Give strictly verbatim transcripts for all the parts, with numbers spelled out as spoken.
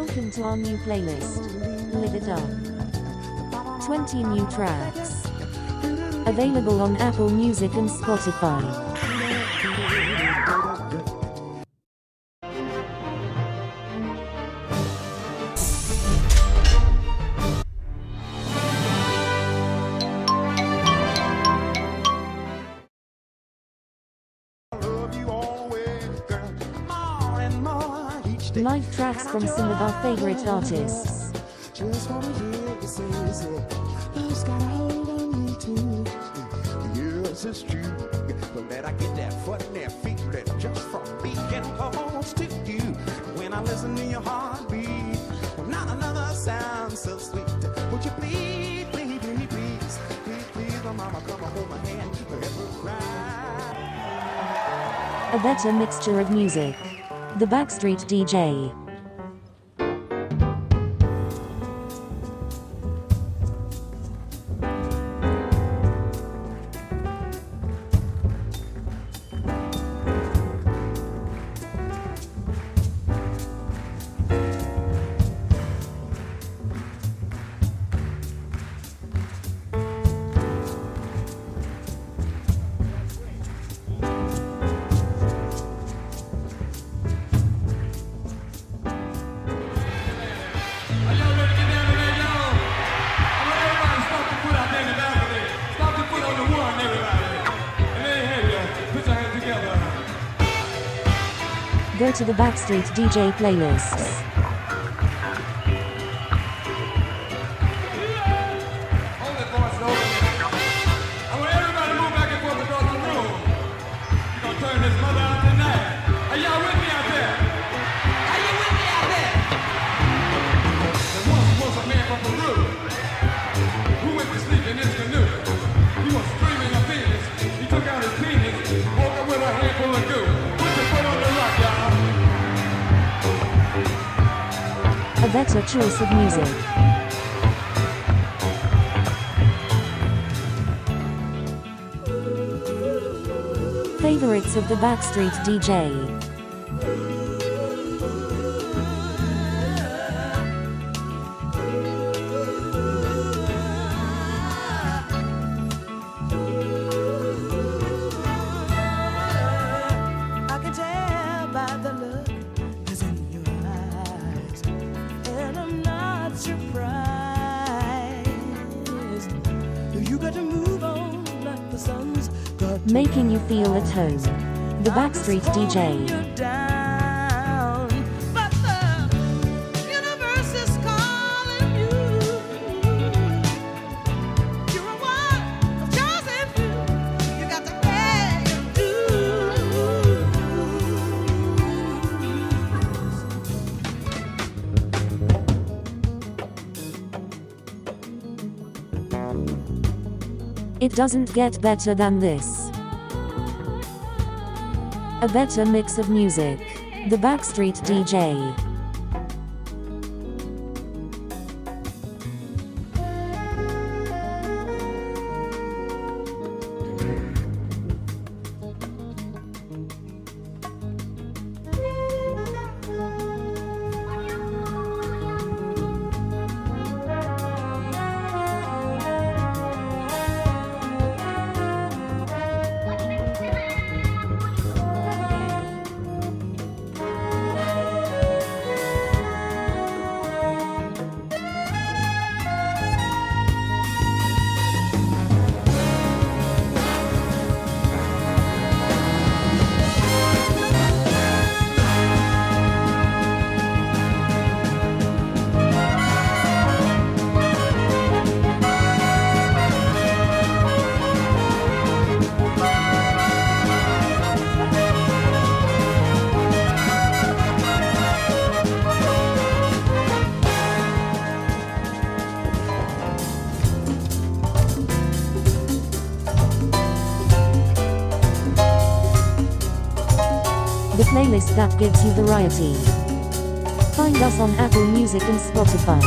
Welcome to our new playlist, Live It Up. twenty new tracks. Available on Apple Music and Spotify. Live tracks from some of our favorite artists. Just wanna hear you say, say, love's got a hold on me too. Yes, it's true. But let I get that foot and that feet that just from being close to you. When I listen to your heartbeat, well, not another sound so sweet. Would you please, please, please, please, please, please, oh mama, come and hold my hand forever cry. A better mixture of music. The Backstreet D J. Go to the Backstreet D J playlists. A better choice of music. Favorites of the Backstreet D J. Making you feel at home. The Backstreet D J. It doesn't get better than this. A better mix of music. The Backstreet D J. The playlist that gives you variety. Find us on Apple Music and Spotify.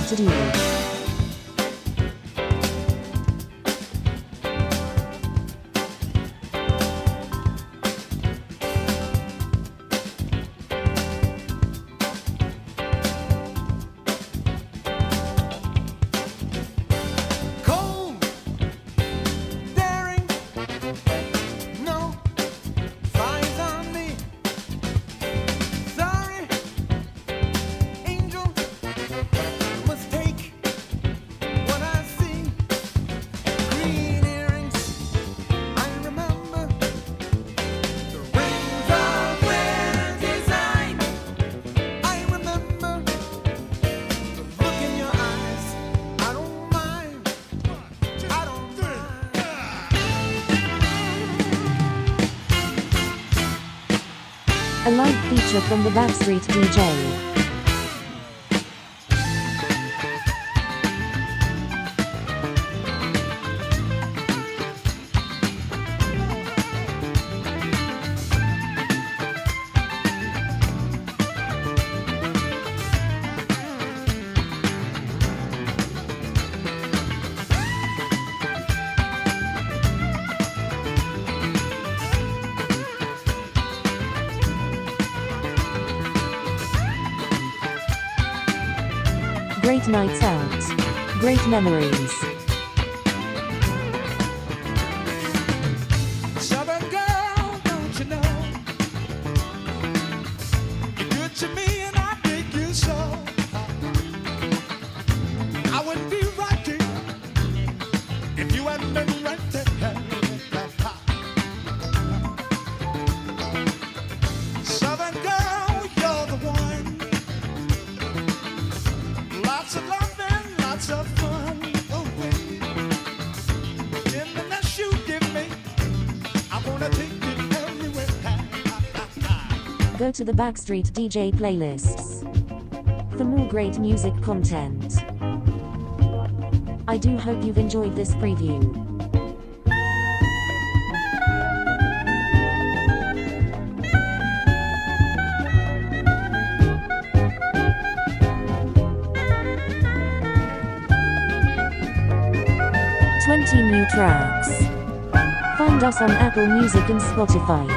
wanted to do. A live feature from the Backstreet D J. Great nights out. Great memories. Southern girl, don't you know? You're good to me and I think you so. I wouldn't be rocking if you hadn't been right there. Go to the Backstreet D J playlists for more great music content. I do hope you've enjoyed this preview. twenty new tracks. Find us on Apple Music and Spotify.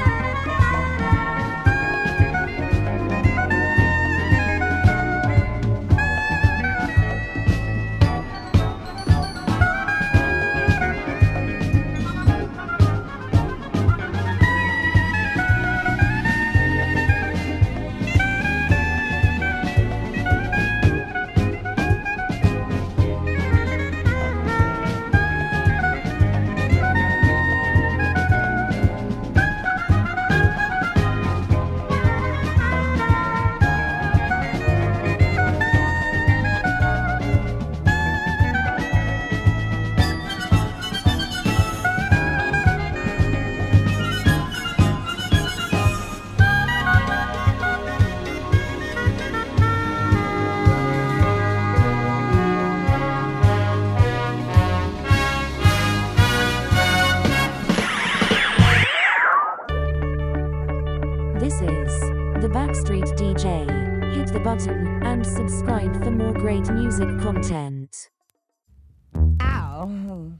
This is the Backstreet D J. Hit the button and subscribe for more great music content. Ow.